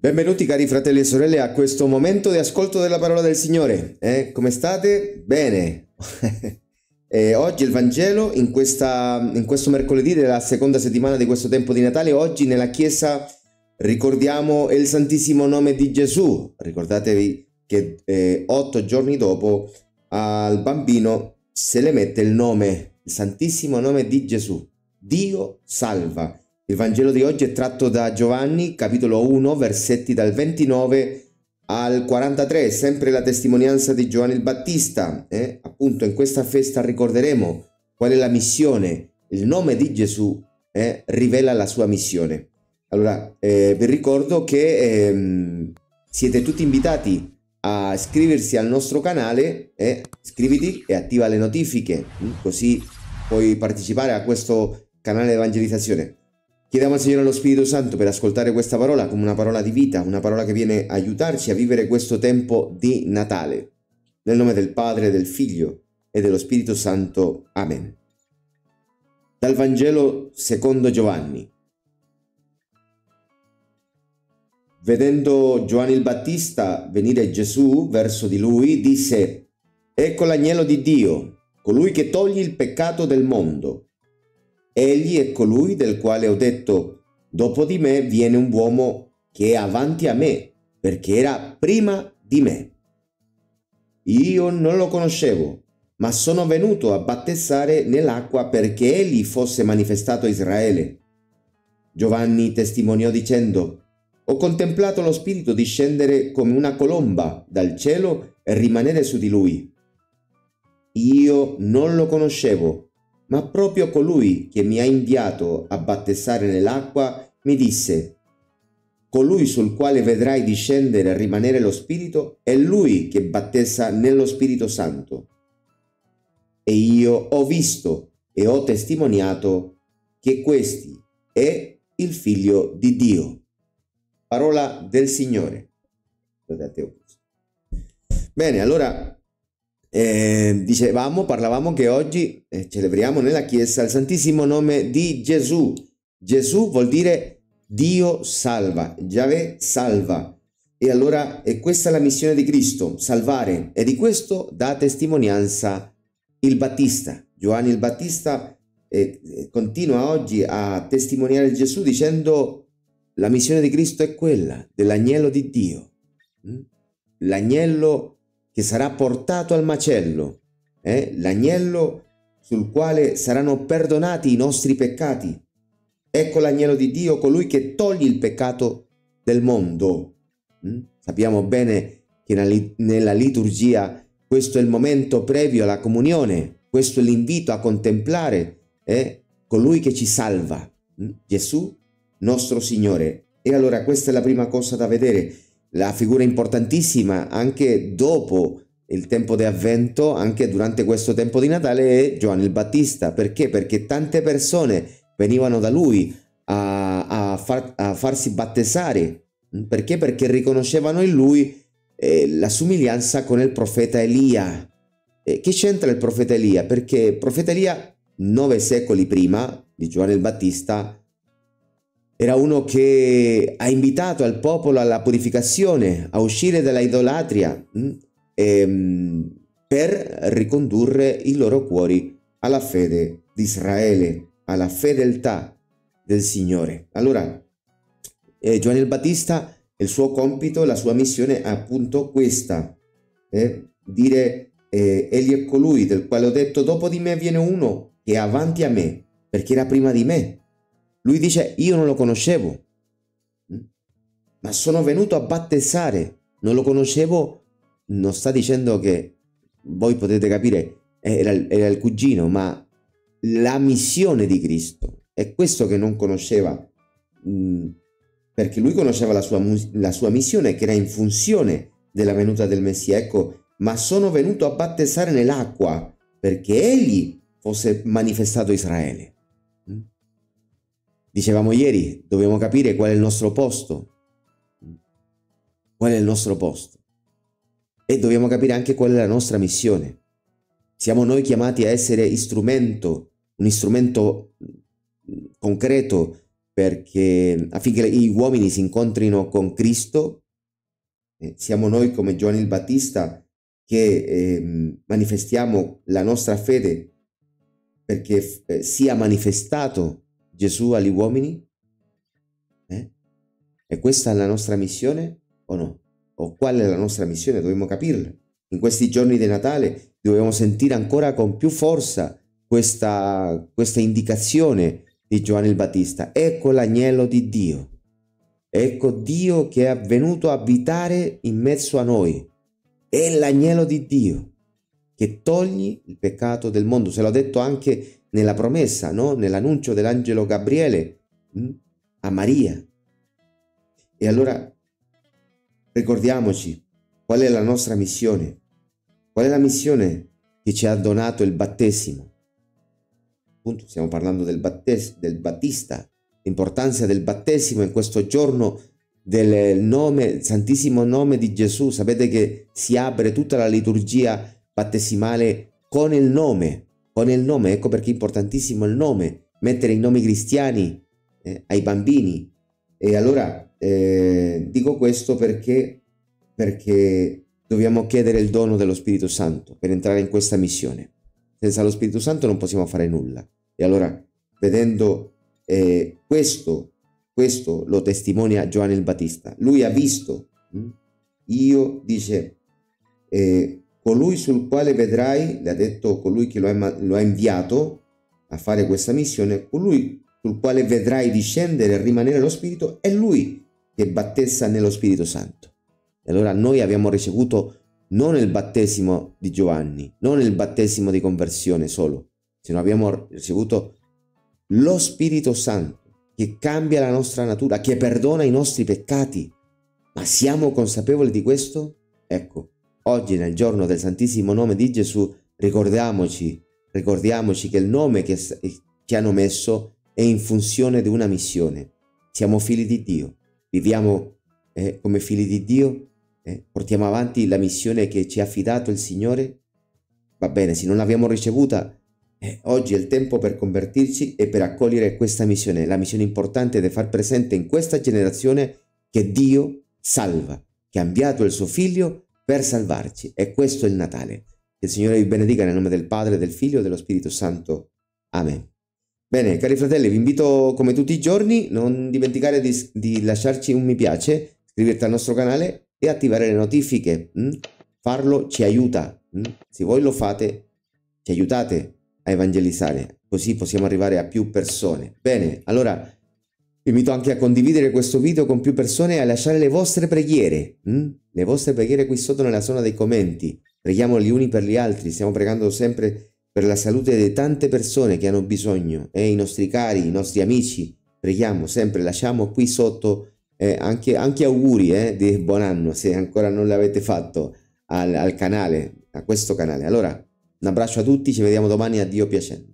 Benvenuti cari fratelli e sorelle a questo momento di ascolto della parola del Signore. Come state? Bene. Oggi il Vangelo in questo mercoledì della seconda settimana di questo tempo di Natale. Oggi nella Chiesa ricordiamo il Santissimo Nome di Gesù. Ricordatevi che 8 giorni dopo al bambino se le mette il nome, il Santissimo Nome di Gesù. Dio salva. Il Vangelo di oggi è tratto da Giovanni, capitolo 1, versetti dal 29 al 43, sempre la testimonianza di Giovanni il Battista. Appunto in questa festa ricorderemo qual è la missione. Il nome di Gesù rivela la sua missione. Allora vi ricordo che siete tutti invitati a iscriversi al nostro canale. Iscriviti e attiva le notifiche, così puoi partecipare a questo canale di evangelizzazione. Chiediamo al Signore lo Spirito Santo per ascoltare questa parola come una parola di vita, una parola che viene a aiutarci a vivere questo tempo di Natale. Nel nome del Padre, del Figlio e dello Spirito Santo. Amen. Dal Vangelo secondo Giovanni. Vedendo Giovanni il Battista venire Gesù verso di lui, disse: «Ecco l'agnello di Dio, colui che toglie il peccato del mondo». Egli è colui del quale ho detto: dopo di me viene un uomo che è avanti a me, perché era prima di me. Io non lo conoscevo, ma sono venuto a battezzare nell'acqua perché egli fosse manifestato a Israele. Giovanni testimoniò dicendo: ho contemplato lo Spirito discendere come una colomba dal cielo e rimanere su di lui. Io non lo conoscevo, ma proprio colui che mi ha inviato a battezzare nell'acqua mi disse: colui sul quale vedrai discendere e rimanere lo Spirito è lui che battezza nello Spirito Santo. E io ho visto e ho testimoniato che questi è il Figlio di Dio. Parola del Signore. Bene, allora parlavamo che oggi celebriamo nella Chiesa il Santissimo Nome di Gesù. Gesù vuol dire Dio salva, Giave salva. E allora è questa la missione di Cristo, salvare. E di questo dà testimonianza il Battista. Giovanni il Battista continua oggi a testimoniare Gesù dicendo: la missione di Cristo è quella dell'agnello di Dio. L'agnello che sarà portato al macello, l'agnello sul quale saranno perdonati i nostri peccati. Ecco l'agnello di Dio, colui che toglie il peccato del mondo. Sappiamo bene che nella liturgia questo è il momento previo alla comunione, questo è l'invito a contemplare colui che ci salva, Gesù nostro Signore. E allora questa è la prima cosa da vedere. La figura importantissima anche dopo il tempo di Avvento, anche durante questo tempo di Natale, è Giovanni il Battista. Perché? Perché tante persone venivano da lui a farsi battezzare. Perché? Perché riconoscevano in lui la somiglianza con il profeta Elia. Che c'entra il profeta Elia? Perché il profeta Elia, 9 secoli prima di Giovanni il Battista, era uno che ha invitato al popolo alla purificazione, a uscire dalla idolatria per ricondurre i loro cuori alla fede di Israele, alla fedeltà del Signore. Allora, Giovanni il Battista, il suo compito, la sua missione è appunto questa, dire: egli è colui del quale ho detto dopo di me viene uno che è avanti a me, perché era prima di me. Lui dice: io non lo conoscevo, ma sono venuto a battezzare. Non lo conoscevo, non sta dicendo che, voi potete capire, era il cugino, ma la missione di Cristo è questo che non conosceva, perché lui conosceva la sua missione, che era in funzione della venuta del Messia. Ecco, ma sono venuto a battezzare nell'acqua perché egli fosse manifestato Israele. Dicevamo ieri, dobbiamo capire qual è il nostro posto. Qual è il nostro posto? e dobbiamo capire anche qual è la nostra missione. Siamo noi chiamati a essere un istrumento concreto perché affinché gli uomini si incontrino con Cristo. Siamo noi come Giovanni il Battista che manifestiamo la nostra fede perché sia manifestato Gesù agli uomini? E questa è la nostra missione o no? O qual è la nostra missione? Dobbiamo capirla. In questi giorni di Natale dobbiamo sentire ancora con più forza questa indicazione di Giovanni il Battista. Ecco l'agnello di Dio. Ecco Dio che è venuto a abitare in mezzo a noi. È l'agnello di Dio che toglie il peccato del mondo. Se l'ho detto anche nella promessa, no? Nell'annuncio dell'angelo Gabriele a Maria. E allora ricordiamoci qual è la nostra missione, qual è la missione che ci ha donato il battesimo. Appunto, stiamo parlando del Battista, l'importanza del battesimo in questo giorno del nome, santissimo nome di Gesù. Sapete che si apre tutta la liturgia battesimale con il nome, ecco perché è importantissimo il nome, mettere i nomi cristiani ai bambini. E allora dico questo perché dobbiamo chiedere il dono dello Spirito Santo per entrare in questa missione. Senza lo Spirito Santo non possiamo fare nulla. E allora, vedendo questo lo testimonia Giovanni il Battista. Lui ha visto, io, dice, colui sul quale vedrai, le ha detto colui che lo ha inviato a fare questa missione, colui sul quale vedrai discendere e rimanere lo Spirito, è Lui che battezza nello Spirito Santo. E allora noi abbiamo ricevuto non il battesimo di Giovanni, non il battesimo di conversione solo, sino abbiamo ricevuto lo Spirito Santo che cambia la nostra natura, che perdona i nostri peccati. Ma siamo consapevoli di questo? Ecco, oggi nel giorno del Santissimo Nome di Gesù ricordiamoci che il nome che ci hanno messo è in funzione di una missione. Siamo figli di Dio, viviamo come figli di Dio, portiamo avanti la missione che ci ha affidato il Signore. Va bene, se non l'abbiamo ricevuta, oggi è il tempo per convertirci e per accogliere questa missione. La missione importante è di far presente in questa generazione che Dio salva, che ha inviato il suo Figlio per salvarci. E questo è il Natale. Che il Signore vi benedica nel nome del Padre, del Figlio e dello Spirito Santo. Amen. Bene, cari fratelli, vi invito come tutti i giorni, non dimenticare di lasciarci un mi piace, iscriverti al nostro canale e attivare le notifiche. Farlo ci aiuta. Se voi lo fate, ci aiutate a evangelizzare, così possiamo arrivare a più persone. Bene, allora vi invito anche a condividere questo video con più persone e a lasciare le vostre preghiere. Le vostre preghiere qui sotto nella zona dei commenti. Preghiamo gli uni per gli altri, stiamo pregando sempre per la salute di tante persone che hanno bisogno, i nostri cari, i nostri amici. Preghiamo sempre, lasciamo qui sotto anche auguri di buon anno, se ancora non l'avete fatto, al canale, a questo canale. Allora, un abbraccio a tutti, ci vediamo domani, a Dio piacendo.